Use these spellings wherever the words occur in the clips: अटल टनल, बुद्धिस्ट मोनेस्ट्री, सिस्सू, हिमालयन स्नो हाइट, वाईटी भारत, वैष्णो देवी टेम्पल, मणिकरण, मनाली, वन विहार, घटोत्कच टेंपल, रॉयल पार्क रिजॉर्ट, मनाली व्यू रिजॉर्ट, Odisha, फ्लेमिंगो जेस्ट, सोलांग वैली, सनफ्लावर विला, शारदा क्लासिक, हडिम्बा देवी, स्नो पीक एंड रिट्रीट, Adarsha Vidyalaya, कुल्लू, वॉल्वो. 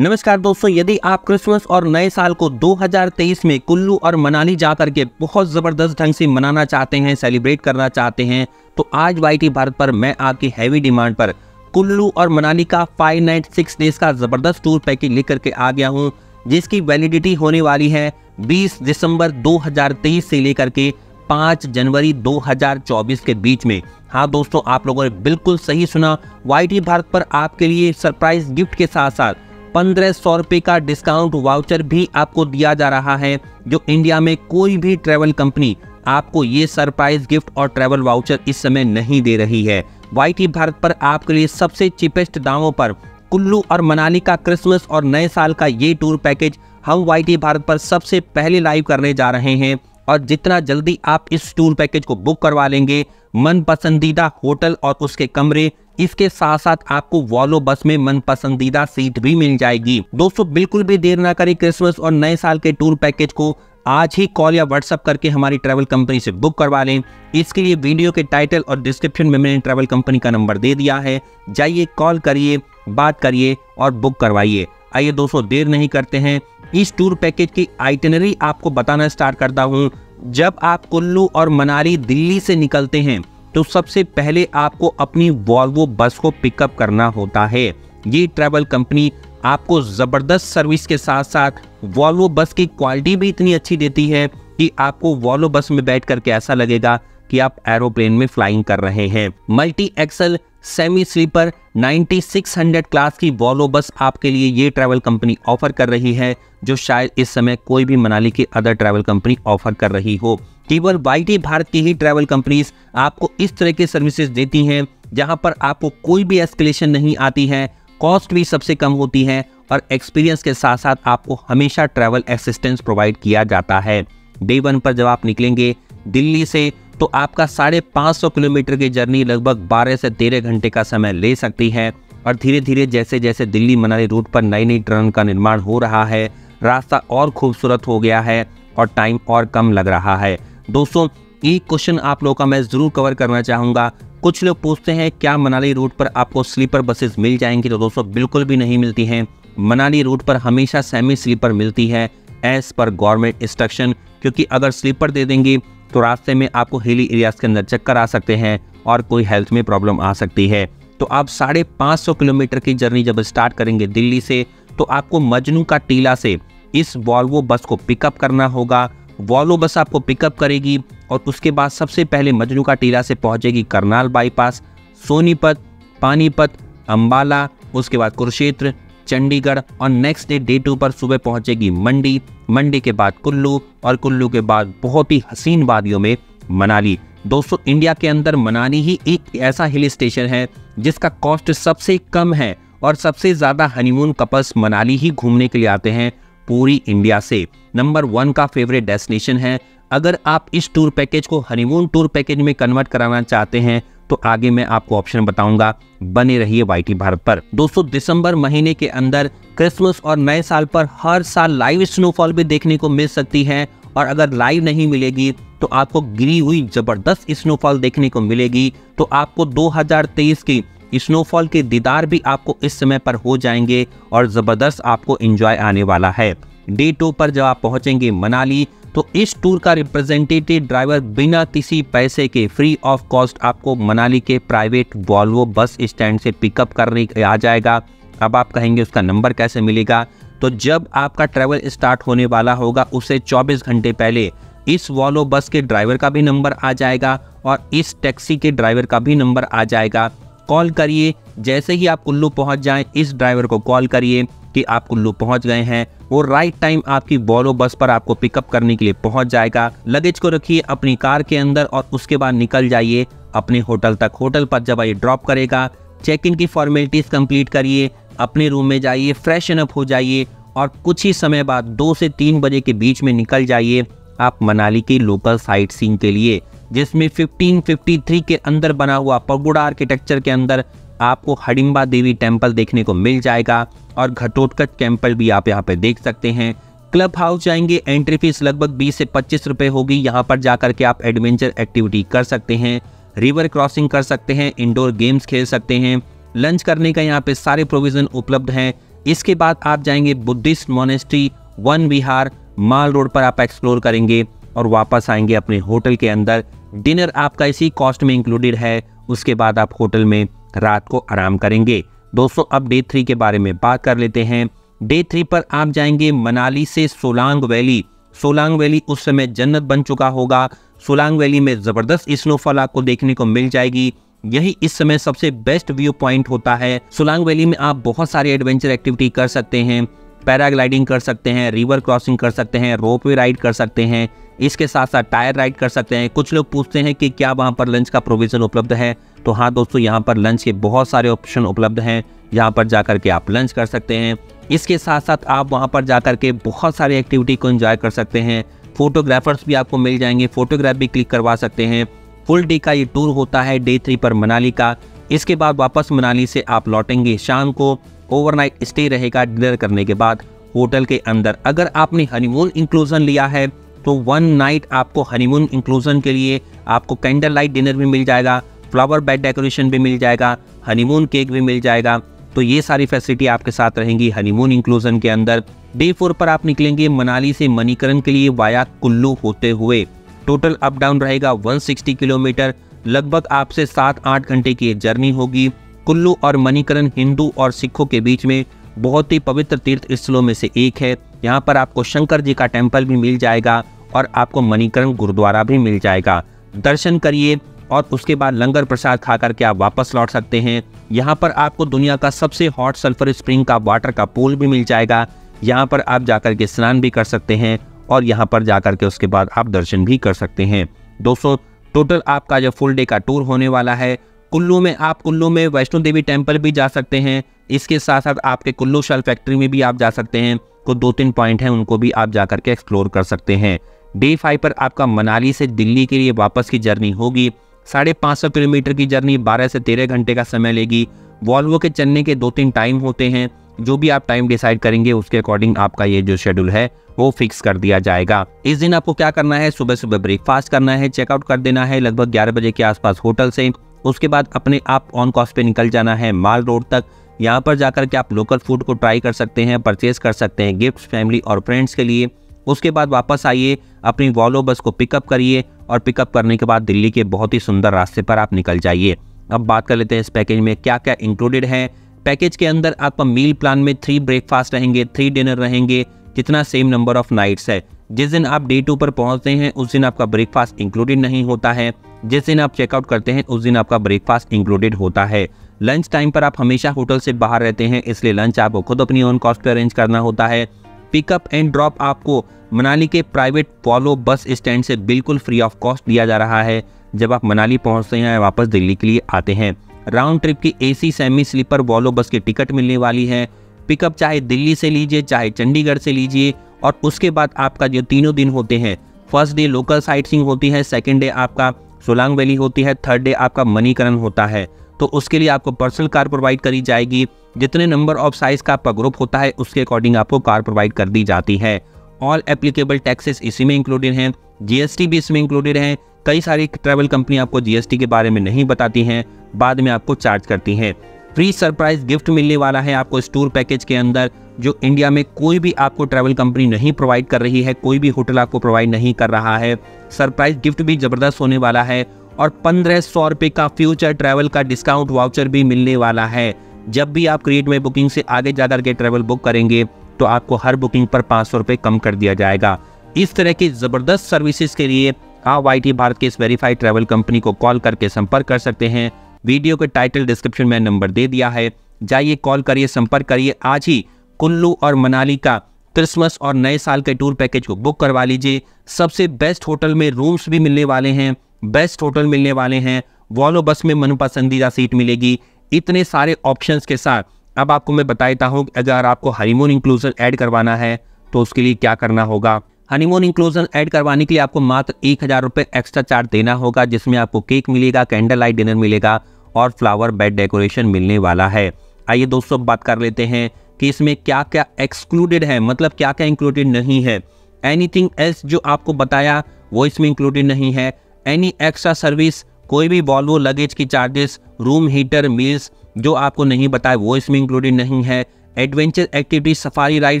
नमस्कार दोस्तों, यदि आप क्रिसमस और नए साल को 2023 में कुल्लू और मनाली जाकर के बहुत ज़बरदस्त ढंग से मनाना चाहते हैं, सेलिब्रेट करना चाहते हैं, तो आज वाईटी भारत पर मैं आपकी हैवी डिमांड पर कुल्लू और मनाली का 5 नाइट 6 डेज़ का ज़बरदस्त टूर पैकेज लेकर के आ गया हूं, जिसकी वैलिडिटी होने वाली है 20 दिसंबर 2023 से लेकर के 5 जनवरी 2024 के बीच में। हाँ दोस्तों, आप लोगों ने बिल्कुल सही सुना, वाईटी भारत पर आपके लिए सरप्राइज गिफ्ट के साथ साथ 1500 रुपये का डिस्काउंट वाउचर भी आपको दिया जा रहा है, जो इंडिया में कोई भी ट्रैवल कंपनी आपको ये सरप्राइज गिफ्ट और ट्रैवल वाउचर इस समय नहीं दे रही है। वाईटी भारत पर आपके लिए सबसे चीपेस्ट दामों पर कुल्लू और मनाली का क्रिसमस और नए साल का ये टूर पैकेज हम वाईटी भारत पर सबसे पहले लाइव करने जा रहे हैं, और जितना जल्दी आप इस टूर पैकेज को बुक करवा लेंगे, मन पसंदीदा होटल और उसके कमरे, इसके साथ साथ आपको वॉलो बस में मन पसंदीदा सीट भी मिल जाएगी। दोस्तों बिल्कुल भी देर ना करें, क्रिसमस और नए साल के टूर पैकेज को आज ही कॉल या व्हाट्सएप करके हमारी ट्रैवल कंपनी से बुक करवा लें। इसके लिए वीडियो के टाइटल और डिस्क्रिप्शन में मैंने ट्रैवल कंपनी का नंबर दे दिया है, जाइए कॉल करिए, बात करिए और बुक करवाइए। आइए दोस्तों देर नहीं करते हैं, इस टूर पैकेज की आइटिनरी आपको बताना स्टार्ट करता हूँ। जब आप कुल्लू और मनाली दिल्ली से निकलते हैं तो सबसे पहले आपको अपनी वॉल्वो बस को पिकअप करना होता है। ये ट्रैवल कंपनी आपको ज़बरदस्त सर्विस के साथ साथ वॉल्वो बस की क्वालिटी भी इतनी अच्छी देती है कि आपको वॉल्वो बस में बैठ करके ऐसा लगेगा कि आप एरोप्लेन में फ्लाइंग कर रहे हैं। Multi axle semi sleeper 9600 class की वॉल्वो बस आपके लिए ये ट्रैवल कंपनी ऑफर कर रही है, जो शायद इस समय कोई भी मनाली की अदर ट्रैवल कंपनी ऑफर कर रही हो। केवल वाईटी भारत की ही ट्रैवल कंपनीज आपको इस तरह की सर्विसेज देती हैं, जहां पर आपको कोई भी एस्केलेशन नहीं आती है, कॉस्ट भी सबसे कम होती है और एक्सपीरियंस के साथ साथ आपको हमेशा ट्रैवल असिस्टेंस प्रोवाइड किया जाता है। डे 1 पर जब आप निकलेंगे दिल्ली से तो आपका 550 किलोमीटर की जर्नी लगभग 12 से 13 घंटे का समय ले सकती है, और धीरे धीरे जैसे जैसे दिल्ली मनाली रूट पर नई नई टनल का निर्माण हो रहा है, रास्ता और खूबसूरत हो गया है और टाइम और कम लग रहा है। दोस्तों एक क्वेश्चन आप लोगों का मैं ज़रूर कवर करना चाहूँगा। कुछ लोग पूछते हैं क्या मनाली रूट पर आपको स्लीपर बसेस मिल जाएंगी, तो दोस्तों बिल्कुल भी नहीं मिलती हैं। मनाली रूट पर हमेशा सेमी स्लीपर मिलती है एज पर गवर्नमेंट इंस्ट्रक्शन, क्योंकि अगर स्लीपर दे देंगे तो रास्ते में आपको हिली एरियाज़ के अंदर चक्कर आ सकते हैं और कोई हेल्थ में प्रॉब्लम आ सकती है। तो आप 550 किलोमीटर की जर्नी जब स्टार्ट करेंगे दिल्ली से तो आपको मजनू का टीला से इस वॉल्वो बस को पिकअप करना होगा। वॉल्वो बस आपको पिकअप करेगी और उसके बाद सबसे पहले मजनू का टीला से पहुंचेगी करनाल बाईपास, सोनीपत, पानीपत, अंबाला, उसके बाद कुरुक्षेत्र, चंडीगढ़, और नेक्स्ट डे 2 पर सुबह पहुंचेगी मंडी, मंडी के बाद कुल्लू, और कुल्लू के बाद बहुत ही हसीन वादियों में मनाली। दोस्तों इंडिया के अंदर मनाली ही एक ऐसा हिल स्टेशन है जिसका कॉस्ट सबसे कम है और सबसे ज़्यादा हनीमून कपल्स मनाली ही घूमने के लिए आते हैं पूरी इंडिया से। नंबर 1 का फेवरेट डेस्टिनेशन है। अगर आप इस टूर पैकेज को हनीमून टूर पैकेज में कन्वर्ट कराना चाहते हैं तो आगे मैं आपको ऑप्शन बताऊंगा, बने रहिए वाईटी भारत पर। दोस्तों दिसंबर महीने के अंदर क्रिसमस और नए साल पर हर साल लाइव स्नोफॉल भी देखने को मिल सकती है, और अगर लाइव नहीं मिलेगी तो आपको गिरी हुई जबरदस्त स्नोफॉल देखने को मिलेगी। तो आपको 2023 की स्नोफॉल के दीदार भी आपको इस समय पर हो जाएंगे और ज़बरदस्त आपको एंजॉय आने वाला है। डे 2 पर जब आप पहुंचेंगे मनाली तो इस टूर का रिप्रेजेंटेटिव ड्राइवर बिना किसी पैसे के फ्री ऑफ कॉस्ट आपको मनाली के प्राइवेट वॉल्वो बस स्टैंड से पिकअप करने आ जाएगा। अब आप कहेंगे उसका नंबर कैसे मिलेगा, तो जब आपका ट्रैवल स्टार्ट होने वाला होगा उससे 24 घंटे पहले इस वॉल्वो बस के ड्राइवर का भी नंबर आ जाएगा और इस टैक्सी के ड्राइवर का भी नंबर आ जाएगा। कॉल करिए, जैसे ही आप कुल्लू पहुंच जाएं इस ड्राइवर को कॉल करिए कि आप कुल्लू पहुंच गए हैं, वो राइट टाइम आपकी वॉल्वो बस पर आपको पिकअप करने के लिए पहुंच जाएगा। लगेज को रखिए अपनी कार के अंदर और उसके बाद निकल जाइए अपने होटल तक। होटल पर जब ये ड्रॉप करेगा, चेक इन की फॉर्मेलिटीज़ कंप्लीट करिए, अपने रूम में जाइए, फ्रेशन अप हो जाइए और कुछ ही समय बाद 2 से 3 बजे के बीच में निकल जाइए आप मनाली की लोकल साइट सीइंग के लिए, जिसमें 1553 के अंदर बना हुआ पगोडा आर्किटेक्चर के अंदर आपको हडिम्बा देवी टेम्पल देखने को मिल जाएगा और घटोत्कच टेंपल भी आप यहाँ पे देख सकते हैं। क्लब हाउस जाएंगे, एंट्री फीस लगभग 20 से 25 रुपये होगी। यहाँ पर जाकर के आप एडवेंचर एक्टिविटी कर सकते हैं, रिवर क्रॉसिंग कर सकते हैं, इंडोर गेम्स खेल सकते हैं। लंच करने का यहाँ पे सारे प्रोविज़न उपलब्ध हैं। इसके बाद आप जाएंगे बुद्धिस्ट मोनेस्ट्री वन विहार, mall road पर आप एक्सप्लोर करेंगे और वापस आएंगे अपने होटल के अंदर। डिनर आपका इसी कॉस्ट में इंक्लूडेड है। उसके बाद आप होटल में रात को आराम करेंगे। दोस्तों अब डे 3 के बारे में बात कर लेते हैं। डे 3 पर आप जाएंगे मनाली से सोलांग वैली। सोलांग वैली उस समय जन्नत बन चुका होगा। सोलांग वैली में ज़बरदस्त स्नोफॉल आपको देखने को मिल जाएगी। यही इस समय सबसे बेस्ट व्यू पॉइंट होता है। सोलांग वैली में आप बहुत सारी एडवेंचर एक्टिविटी कर सकते हैं, पैराग्लाइडिंग कर सकते हैं, रिवर क्रॉसिंग कर सकते हैं, रोपवे राइड कर सकते हैं, इसके साथ साथ टायर राइड कर सकते हैं। कुछ लोग पूछते हैं कि क्या वहाँ पर लंच का प्रोविज़न उपलब्ध है, तो हाँ दोस्तों, यहाँ पर लंच के बहुत सारे ऑप्शन उपलब्ध हैं। यहाँ पर जाकर के आप लंच कर सकते हैं। इसके साथ साथ आप वहाँ पर जाकर के बहुत सारी एक्टिविटी को एंजॉय कर सकते हैं। फोटोग्राफर्स भी आपको मिल जाएंगे, फोटोग्राफ भी क्लिक करवा सकते हैं। फुल डे का ये टूर होता है डे 3 पर मनाली का। इसके बाद वापस मनाली से आप लौटेंगे शाम को। ओवरनाइट स्टे रहेगा डिनर करने के बाद होटल के अंदर। अगर आपने हनीमून इंक्लूजन लिया है तो 1 नाइट आपको हनीमून इंक्लूजन के लिए आपको कैंडल लाइट डिनर भी मिल जाएगा, फ्लावर बेड डेकोरेशन भी मिल जाएगा, हनीमून केक भी मिल जाएगा। तो ये सारी फैसिलिटी आपके साथ रहेंगी हनीमून इंक्लूजन के अंदर। डे 4 पर आप निकलेंगे मनाली से मणिकरण के लिए वाया कुल्लू होते हुए। टोटल अप डाउन रहेगा 160 किलोमीटर। लगभग आपसे 7-8 घंटे की जर्नी होगी। कुल्लू और मणिकरण हिंदू और सिखों के बीच में बहुत ही पवित्र तीर्थ स्थलों में से एक है। यहाँ पर आपको शंकर जी का टेम्पल भी मिल जाएगा और आपको मणिकरण गुरुद्वारा भी मिल जाएगा। दर्शन करिए और उसके बाद लंगर प्रसाद खा करके आप वापस लौट सकते हैं। यहाँ पर आपको दुनिया का सबसे हॉट सल्फर स्प्रिंग का वाटर का पूल भी मिल जाएगा। यहाँ पर आप जाकर के स्नान भी कर सकते हैं और यहाँ पर जाकर के उसके बाद आप दर्शन भी कर सकते हैं। दोस्तों टोटल आपका जो फुल डे का टूर होने वाला है, कुल्लू में आप कुल्लू में वैष्णो देवी टेम्पल भी जा सकते हैं। इसके साथ साथ आपके कुल्लू शॉल फैक्ट्री में भी आप जा सकते हैं। तो 2-3 पॉइंट हैं, उनको भी आप जाकर के एक्सप्लोर कर सकते हैं। डे 5 पर आपका मनाली से दिल्ली के लिए वापस की जर्नी होगी। 550 किलोमीटर की जर्नी 12 से 13 घंटे का समय लेगी। वॉल्वो के चलने के 2-3 टाइम होते हैं। जो भी आप टाइम डिसाइड करेंगे उसके अकॉर्डिंग आपका ये जो शेड्यूल है वो फिक्स कर दिया जाएगा। इस दिन आपको क्या करना है, सुबह सुबह ब्रेकफास्ट करना है, चेकआउट कर देना है लगभग 11 बजे के आसपास होटल से। उसके बाद अपने आप ऑन कॉस्ट पे निकल जाना है माल रोड तक। यहाँ पर जाकर के आप लोकल फूड को ट्राई कर सकते हैं, परचेज कर सकते हैं गिफ्ट फैमिली और फ्रेंड्स के लिए। उसके बाद वापस आइए, अपनी वॉल्वो बस को पिकअप करिए और पिकअप करने के बाद दिल्ली के बहुत ही सुंदर रास्ते पर आप निकल जाइए। अब बात कर लेते हैं इस पैकेज में क्या क्या इंक्लूडेड है। पैकेज के अंदर आपका मील प्लान में 3 ब्रेकफास्ट रहेंगे, 3 डिनर रहेंगे, जितना सेम नंबर ऑफ नाइट्स है। जिस दिन आप डे 2 पर पहुंचते हैं उस दिन आपका ब्रेकफास्ट इंक्लूडेड नहीं होता है। जिस दिन आप चेकआउट करते हैं उस दिन आपका ब्रेकफास्ट इंक्लूडेड होता है। लंच टाइम पर आप हमेशा होटल से बाहर रहते हैं, इसलिए लंच आपको खुद अपनी ऑन कॉस्ट पर अरेंज करना होता है। पिकअप एंड ड्रॉप आपको मनाली के प्राइवेट वॉल्वो बस स्टैंड से बिल्कुल फ्री ऑफ कॉस्ट दिया जा रहा है। जब आप मनाली पहुंचते हैं वापस दिल्ली के लिए आते हैं। राउंड ट्रिप की AC semi sleeper वॉल्वो bus की टिकट मिलने वाली है। पिकअप चाहे दिल्ली से लीजिए चाहे चंडीगढ़ से लीजिए। और उसके बाद आपका जो 3 दिन होते हैं, first day local sightseeing होती है, सेकेंड डे आपका सोलांग वैली होती है, थर्ड डे आपका मणिकरण होता है। तो उसके लिए आपको पर्सनल कार प्रोवाइड करी जाएगी। जितने नंबर ऑफ साइज का आपका ग्रुप होता है उसके अकॉर्डिंग आपको कार प्रोवाइड कर दी जाती है। ऑल एप्लीकेबल टैक्सेस इसी में इंक्लूडेड हैं, जीएसटी भी इसमें इंक्लूडेड हैं। कई सारी ट्रैवल कंपनी आपको जीएसटी के बारे में नहीं बताती हैं, बाद में आपको चार्ज करती हैं। फ्री सरप्राइज गिफ्ट मिलने वाला है आपको इस टूर पैकेज के अंदर, जो इंडिया में कोई भी आपको ट्रैवल कंपनी नहीं प्रोवाइड कर रही है, कोई भी होटल आपको प्रोवाइड नहीं कर रहा है। सरप्राइज गिफ्ट भी ज़बरदस्त होने वाला है और 1500 रुपये का फ्यूचर ट्रैवल का डिस्काउंट वाउचर भी मिलने वाला है। जब भी आप क्रेडिट में बुकिंग से आगे जा करके ट्रैवल बुक करेंगे तो आपको हर बुकिंग पर 500 रुपये कम कर दिया जाएगा। इस तरह की ज़बरदस्त सर्विसेज के लिए आप वाईटी भारत के इस वेरीफाइड ट्रैवल कंपनी को कॉल करके संपर्क कर सकते हैं। वीडियो के टाइटल डिस्क्रिप्शन में नंबर दे दिया है, जाइए कॉल करिए, संपर्क करिए। आज ही कुल्लू और मनाली का क्रिसमस और नए साल के टूर पैकेज को बुक करवा लीजिए। सबसे बेस्ट होटल में रूम्स भी मिलने वाले हैं, बेस्ट होटल मिलने वाले हैं, वॉल्वो बस में मनपसंदीदा सीट मिलेगी। इतने सारे ऑप्शंस के साथ अब आपको मैं बता देता हूँ अगर आपको हनीमून इंक्लूजन ऐड करवाना है तो उसके लिए क्या करना होगा। हनीमून इंक्लूजन ऐड करवाने के लिए आपको मात्र 1000 रुपये एक्स्ट्रा चार्ज देना होगा, जिसमें आपको केक मिलेगा, कैंडल लाइट डिनर मिलेगा और फ्लावर बेड डेकोरेशन मिलने वाला है। आइए दोस्तों बात कर लेते हैं कि इसमें क्या क्या एक्सक्लूडेड है, मतलब क्या क्या इंक्लूडेड नहीं है। एनीथिंग एल्स जो आपको बताया वो इसमें इंक्लूडेड नहीं है। एनी एक्स्ट्रा सर्विस, कोई भी वॉल्वो लगेज की चार्जेस, रूम हीटर, मील्स जो आपको नहीं बताया वो इसमें इंक्लूडेड नहीं है। Adventure activities, safari ride,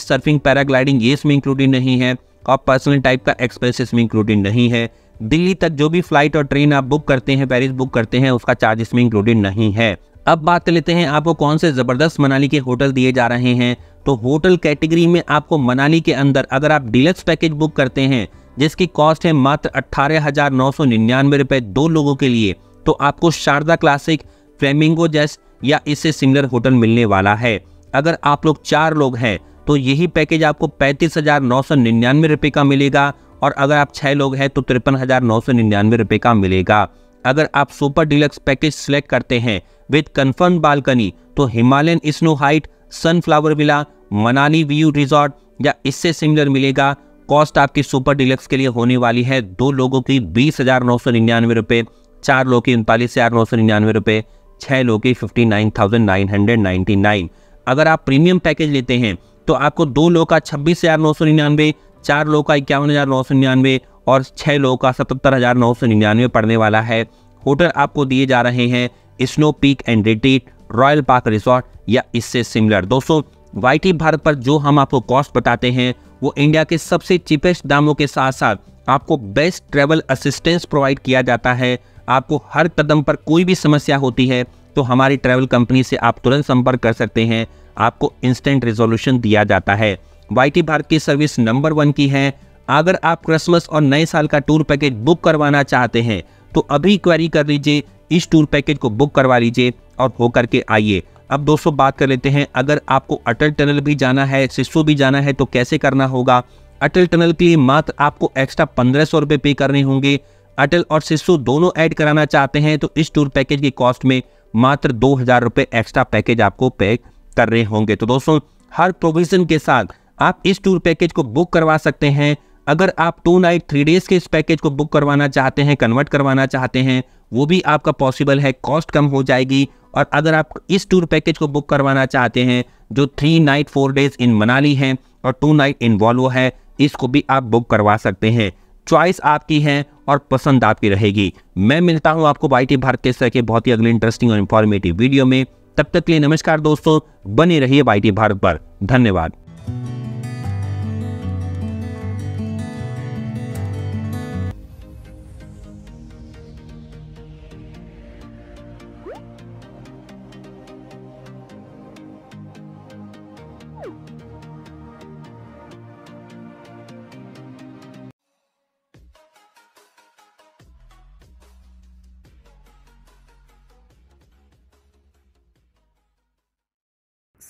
surfing, paragliding ये इसमें इंक्लूडेड नहीं है और पर्सनल टाइप का एक्सप्रेस इसमें इंक्लूडेड नहीं है। दिल्ली तक जो भी फ्लाइट और ट्रेन आप बुक करते हैं, पेरिस बुक करते हैं, उसका चार्ज इसमें इंक्लूडेड नहीं है। अब बात कर लेते हैं आपको कौन से ज़बरदस्त मनाली के होटल दिए जा रहे हैं। तो होटल कैटेगरी में आपको मनाली के अंदर अगर आप डीलक्स पैकेज बुक करते हैं जिसकी कॉस्ट है मात्र 18,999 रुपये 2 लोगों के लिए, तो आपको शारदा क्लासिक, फ्लेमिंगो जेस्ट या इससे सिमिलर होटल मिलने वाला है। अगर आप लोग 4 लोग हैं तो यही पैकेज आपको 35,999 रुपये का मिलेगा और अगर आप 6 लोग हैं तो 53,999 रुपये का मिलेगा। अगर आप सुपर डिलक्स पैकेज सिलेक्ट करते हैं विद कन्फर्म बालकनी तो हिमालयन स्नो हाइट, सनफ्लावर विला, मनाली व्यू रिजॉर्ट या इससे सिमिलर मिलेगा। कॉस्ट आपकी सुपर डिलक्स के लिए होने वाली है 2 लोगों की 20,999 रुपये, 4 लोग की 39,999 रुपये, 6 लोग की 59,999। अगर आप प्रीमियम पैकेज लेते हैं तो आपको 2 लोग का 26,999, 4 लोग का 51,999 और 6 लोग का 77,999 पड़ने वाला है। होटल आपको दिए जा रहे हैं स्नो पीक एंड रिट्रीट, रॉयल पार्क रिजॉर्ट या इससे सिमिलर। दोस्तों वाईटी भारत पर जो हम आपको कॉस्ट बताते हैं वो इंडिया के सबसे चीपेस्ट दामों के साथ साथ आपको बेस्ट ट्रैवल असिस्टेंस प्रोवाइड किया जाता है। आपको हर कदम पर कोई भी समस्या होती है तो हमारी ट्रैवल कंपनी से आप तुरंत संपर्क कर सकते हैं, आपको इंस्टेंट रिजोल्यूशन दिया जाता है। वाईटी भारत की सर्विस नंबर 1 की है। अगर आप क्रिसमस और नए साल का टूर पैकेज बुक करवाना चाहते हैं तो अभी क्वेरी कर लीजिए, इस टूर पैकेज को बुक करवा लीजिए और होकर के आइए। अब दोस्तों बात कर लेते हैं, अगर आपको अटल टनल भी जाना है, सिस्सू भी जाना है तो कैसे करना होगा। अटल टनल के लिए मात्र आपको एक्स्ट्रा 1500 रुपये पे करने होंगे। अटल और सिस्सू दोनों ऐड कराना चाहते हैं तो इस टूर पैकेज की कॉस्ट में मात्र 2000 रुपये एक्स्ट्रा पैकेज आपको पे कर रहे होंगे। तो दोस्तों हर प्रोविज़न के साथ आप इस टूर पैकेज को बुक करवा सकते हैं। अगर आप 2 नाइट 3 डेज़ के इस पैकेज को बुक करवाना चाहते हैं, कन्वर्ट करवाना चाहते हैं, वो भी आपका पॉसिबल है, कॉस्ट कम हो जाएगी। और अगर आप इस टूर पैकेज को बुक करवाना चाहते हैं जो 3 नाइट 4 डेज़ इन मनाली है और 2 नाइट इन वॉल्वो है, इसको भी आप बुक करवा सकते हैं। चॉइस आपकी है और पसंद आपकी रहेगी। मैं मिलता हूं आपको वाईटी भारत के सर के बहुत ही अगले इंटरेस्टिंग और इन्फॉर्मेटिव वीडियो में। तब तक के लिए नमस्कार दोस्तों, बने रहिए वाईटी भारत पर। धन्यवाद।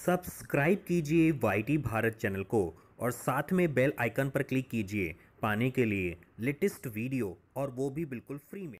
सब्सक्राइब कीजिए वाईटी भारत चैनल को और साथ में बेल आइकन पर क्लिक कीजिए पाने के लिए लेटेस्ट वीडियो, और वो भी बिल्कुल फ्री में।